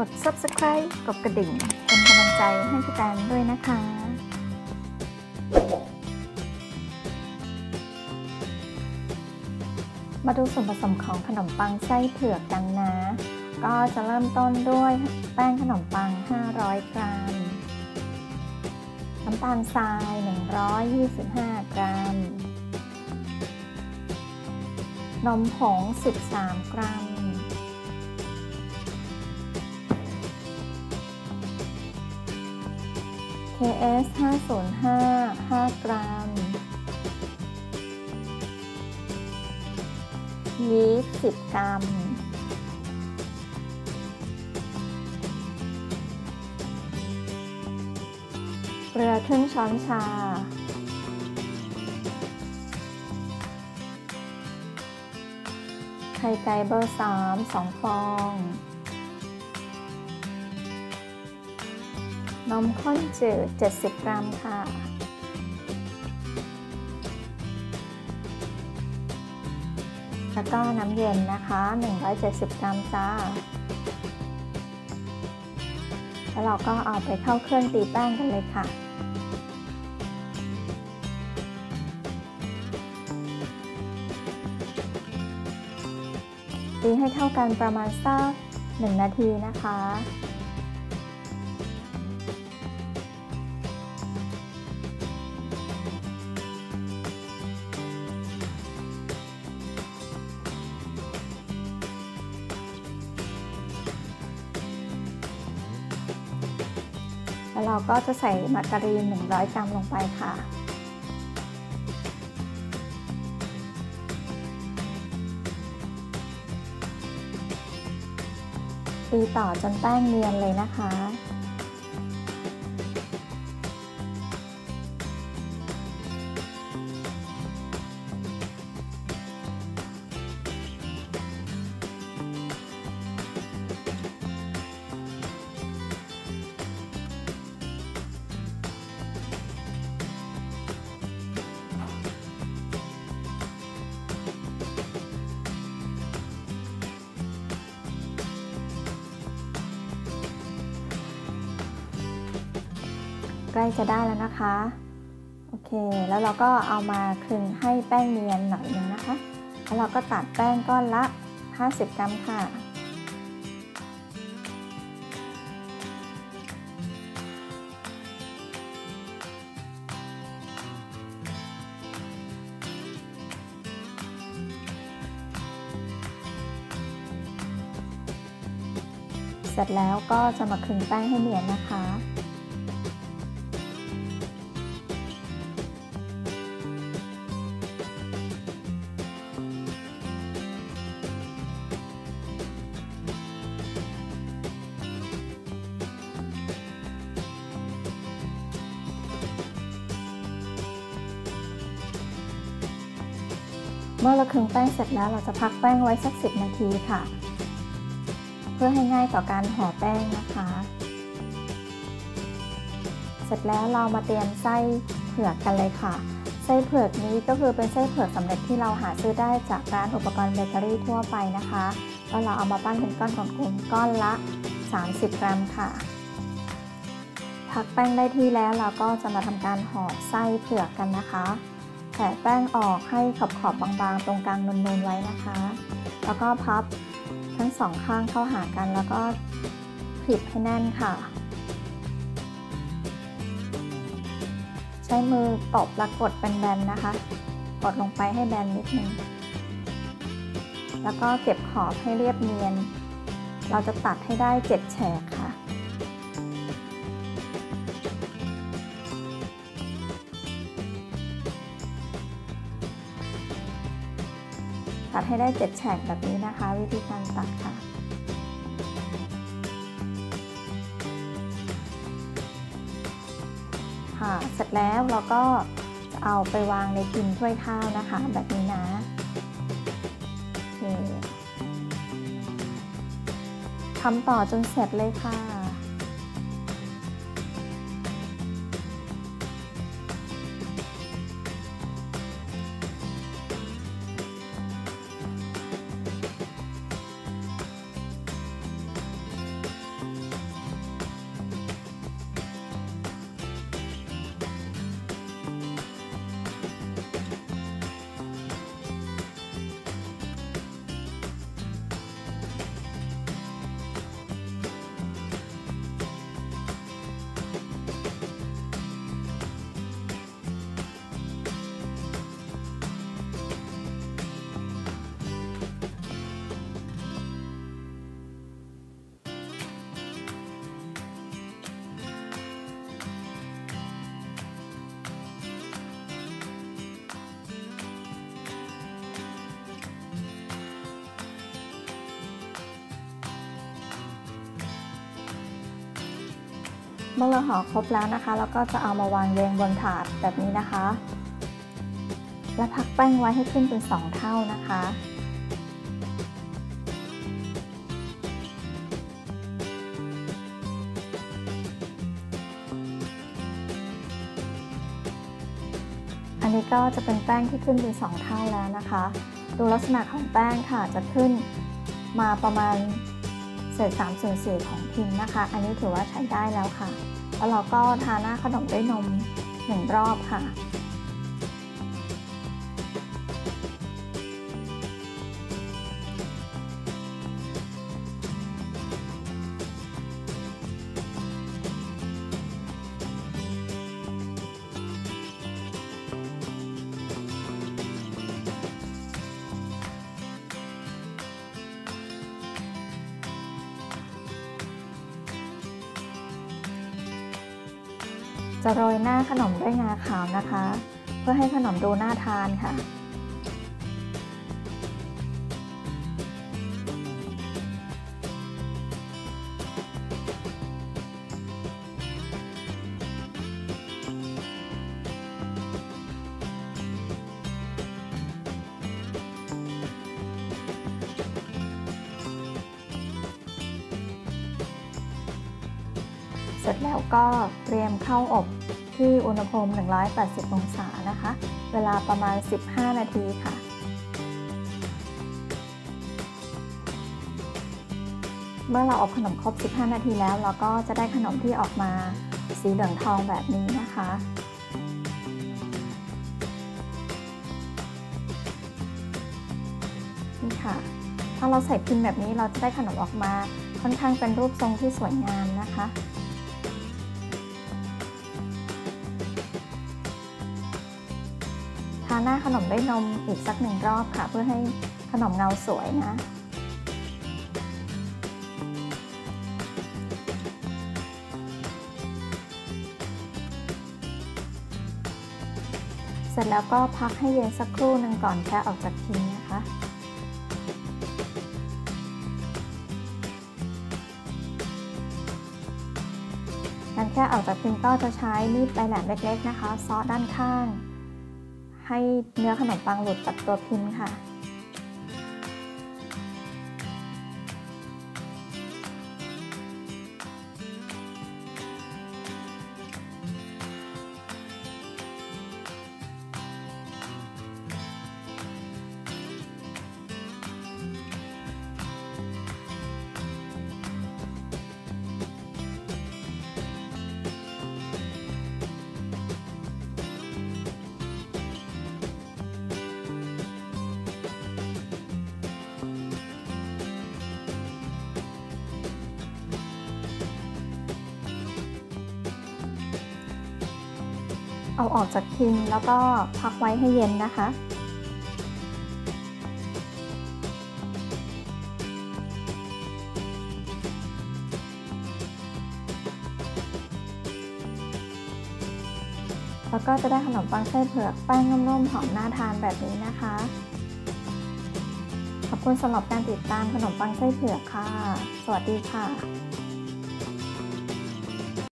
กด subscribe กดกระดิ่งเป็นกำลังใจให้พี่แตนด้วยนะคะมาดูส่วนผสมของขนมปังไส้เผือกกันนะก็จะเริ่มต้นด้วยแป้งขนมปัง500กรัมน้ำตาลทราย125กรัมนมผง13กรัมKS 505 5 กรัมยีสต์10 กรัมเกลือครึ่งช้อนชาไข่ไก่เบอร์3 2 ฟองนมข้นจืด70 กรัมค่ะแล้วก็น้ำเย็นนะคะ170 กรัมจ้าแล้วเราก็เอาไปเข้าเครื่องตีแป้งกันเลยค่ะตีให้เข้ากันประมาณสัก1นาทีนะคะแล้วเราก็จะใส่มาการีน100 กรัมลงไปค่ะตีต่อจนแป้งเนียนเลยนะคะใกล้จะได้แล้วนะคะโอเคแล้วเราก็เอามาคลึงให้แป้งเนียนหน่อยนึงนะคะแล้วเราก็ตัดแป้งก้อนละ50 กรัมค่ะเสร็จแล้วก็จะมาคลึงแป้งให้เนียนนะคะเมื่อเราคลึงแป้งเสร็จแล้วเราจะพักแป้งไว้สัก10นาทีค่ะเพื่อให้ง่ายต่อการห่อแป้งนะคะเสร็จแล้วเรามาเตรียมไส้เผือกกันเลยค่ะไส้เผือกนี้ก็คือเป็นไส้เผือกสำเร็จที่เราหาซื้อได้จากร้านอุปกรณ์เบเกอรี่ทั่วไปนะคะแล้วเราเอามาปั้นเป็นก้อนกลมๆก้อนละ30 กรัมค่ะพักแป้งได้ที่แล้วเราก็จะมาทำการห่อไส้เผือกกันนะคะแผ่แป้งออกให้ขอบๆบางๆตรงกลางนูนๆไว้นะคะแล้วก็พับทั้งสองข้างเข้าหากันแล้วก็คลิปให้แน่นค่ะใช้มือตบและกดเป็นแบนนะคะกดลงไปให้แบนนิดนึงแล้วก็เก็บขอบให้เรียบเนียนเราจะตัดให้ได้7แฉกค่ะตัดให้ได้7แฉกแบบนี้นะคะวิธีการตัดค่ะเสร็จแล้วเราก็จะเอาไปวางในพิมพ์ถ้วยข้าวนะคะแบบนี้นะทำต่อจนเสร็จเลยค่ะ เมื่อเราห่อครบแล้วนะคะเราก็จะเอามาวางเรียงบนถาดแบบนี้นะคะและพักแป้งไว้ให้ขึ้นเป็น2เท่านะคะอันนี้ก็จะเป็นแป้งที่ขึ้นเป็น2เท่าแล้วนะคะดูลักษณะของแป้งค่ะจะขึ้นมาประมาณเศษ3/4ของพิมพ์นะคะอันนี้ถือว่าใช้ได้แล้วค่ะแล้วเราก็ทาหน้าขนมด้วยนม1รอบค่ะจะโรยหน้าขนมด้วยงาขาวนะคะเพื่อให้ขนมดูน่าทานค่ะเสร็จแล้วก็เตรียมเข้าอบที่อุณหภูมิ180องศานะคะเวลาประมาณ15นาทีค่ะเมื่อเราอบขนมครบ15นาทีแล้วเราก็จะได้ขนมที่ออกมาสีเหลืองทองแบบนี้นะคะนี่ค่ะถ้าเราใส่พิมพ์แบบนี้เราจะได้ขนมออกมาค่อนข้างเป็นรูปทรงที่สวยงามนะคะทาหน้าขนมด้วยนมอีกสักหนึ่งรอบค่ะเพื่อให้ขนมเงาสวยนะเสร็จแล้วก็พักให้เย็นสักครู่หนึ่งก่อนแช่ออกจากพิมพ์นะคะการแช่ออกจากพิมพ์ก็จะใช้มีดปลายแหลมเล็กๆนะคะซอด้านข้างให้เนื้อขนมปังหลุดจากตัวพิมพ์ค่ะเอาออกจากพิมพ์แล้วก็พักไว้ให้เย็นนะคะแล้วก็จะได้ขนมปังไส้เผือกแป้งนุ่มๆหอมน่าทานแบบนี้นะคะขอบคุณสำหรับการติดตามขนมปังไส้เผือกค่ะสวัสดีค่ะ